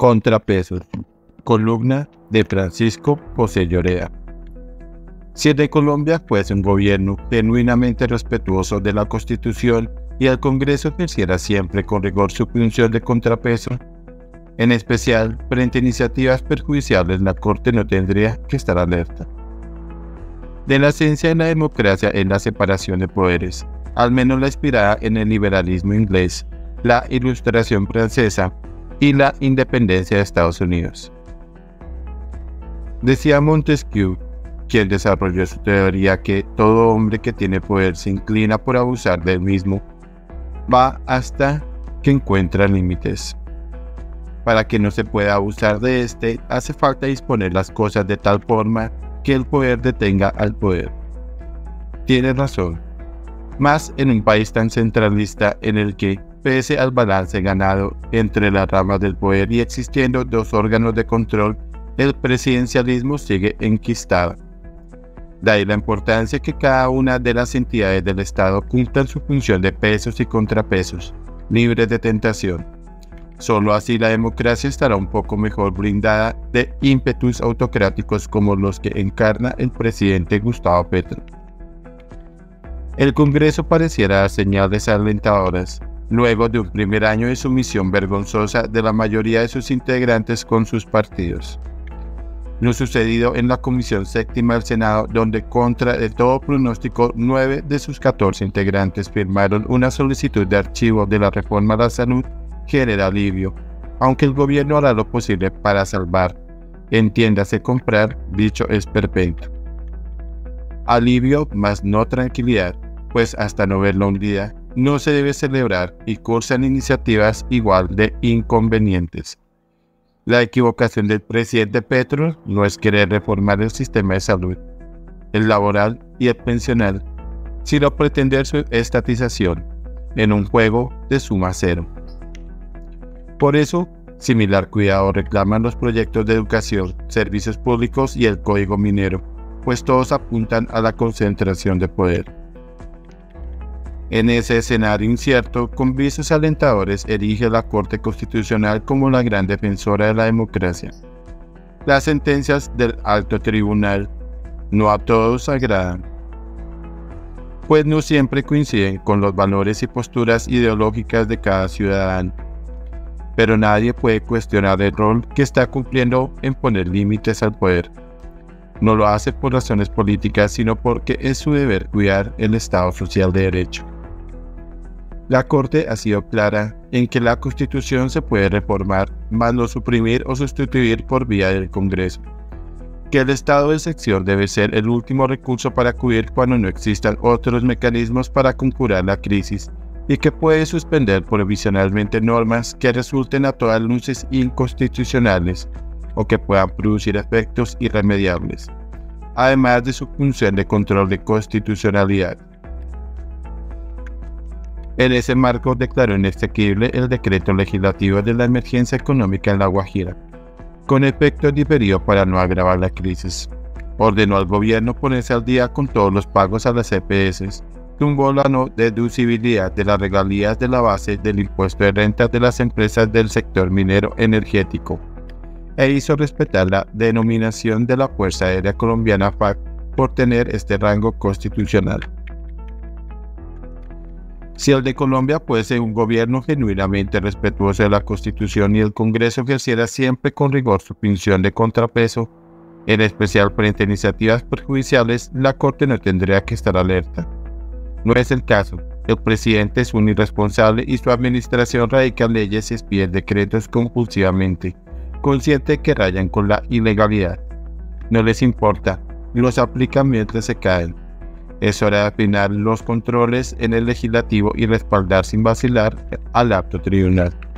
Contrapesos, columna de Francisco José Lloreda. Si el de Colombia fuese un gobierno genuinamente respetuoso de la Constitución y el Congreso ejerciera siempre con rigor su función de contrapeso, en especial frente a iniciativas perjudiciales, la Corte no tendría que estar alerta. De la esencia de la democracia es la separación de poderes, al menos la inspirada en el liberalismo inglés, la Ilustración francesa y la independencia de Estados Unidos. Decía Montesquieu, quien desarrolló su teoría, que todo hombre que tiene poder se inclina por abusar del mismo, va hasta que encuentra límites. Para que no se pueda abusar de este, hace falta disponer las cosas de tal forma que el poder detenga al poder. Tiene razón, más en un país tan centralista en el que, pese al balance ganado entre las ramas del poder y existiendo dos órganos de control, el presidencialismo sigue enquistado. De ahí la importancia que cada una de las entidades del Estado cumplan su función de pesos y contrapesos, libres de tentación. Solo así la democracia estará un poco mejor blindada de ímpetus autocráticos como los que encarna el presidente Gustavo Petro. El Congreso pareciera dar señales alentadoras, luego de un primer año de sumisión vergonzosa de la mayoría de sus integrantes con sus partidos. Lo sucedido en la Comisión Séptima del Senado, donde contra de todo pronóstico 9 de sus 14 integrantes firmaron una solicitud de archivo de la reforma a la salud, genera alivio, aunque el gobierno hará lo posible para salvar, entiéndase comprar, dicho esperpento. Alivio, mas no tranquilidad, pues hasta no verla hundida, no se debe celebrar y cursan iniciativas igual de inconvenientes. La equivocación del presidente Petro no es querer reformar el sistema de salud, el laboral y el pensional, sino pretender su estatización en un juego de suma cero. Por eso, similar cuidado reclaman los proyectos de educación, servicios públicos y el código minero, pues todos apuntan a la concentración de poder. En ese escenario incierto, con visos alentadores, erige la Corte Constitucional como la gran defensora de la democracia. Las sentencias del Alto Tribunal no a todos agradan, pues no siempre coinciden con los valores y posturas ideológicas de cada ciudadano. Pero nadie puede cuestionar el rol que está cumpliendo en poner límites al poder. No lo hace por razones políticas, sino porque es su deber cuidar el Estado social de derecho. La Corte ha sido clara en que la Constitución se puede reformar, mas no suprimir o sustituir por vía del Congreso. Que el estado de excepción debe ser el último recurso para acudir cuando no existan otros mecanismos para conjurar la crisis y que puede suspender provisionalmente normas que resulten a todas luces inconstitucionales o que puedan producir efectos irremediables, además de su función de control de constitucionalidad. En ese marco declaró inexequible el Decreto Legislativo de la Emergencia Económica en La Guajira, con efecto diferido para no agravar la crisis. Ordenó al gobierno ponerse al día con todos los pagos a las EPS, tumbó la no deducibilidad de las regalías de la base del impuesto de renta de las empresas del sector minero energético e hizo respetar la denominación de la Fuerza Aérea Colombiana FAC por tener este rango constitucional. Si el de Colombia fuese un gobierno genuinamente respetuoso de la Constitución y el Congreso ejerciera siempre con rigor su función de contrapeso, en especial frente a iniciativas perjudiciales, la Corte no tendría que estar alerta. No es el caso. El presidente es un irresponsable y su administración radica leyes y expide decretos compulsivamente, consciente que rayan con la ilegalidad. No les importa, los aplican mientras se caen. Es hora de afinar los controles en el legislativo y respaldar sin vacilar al alto tribunal.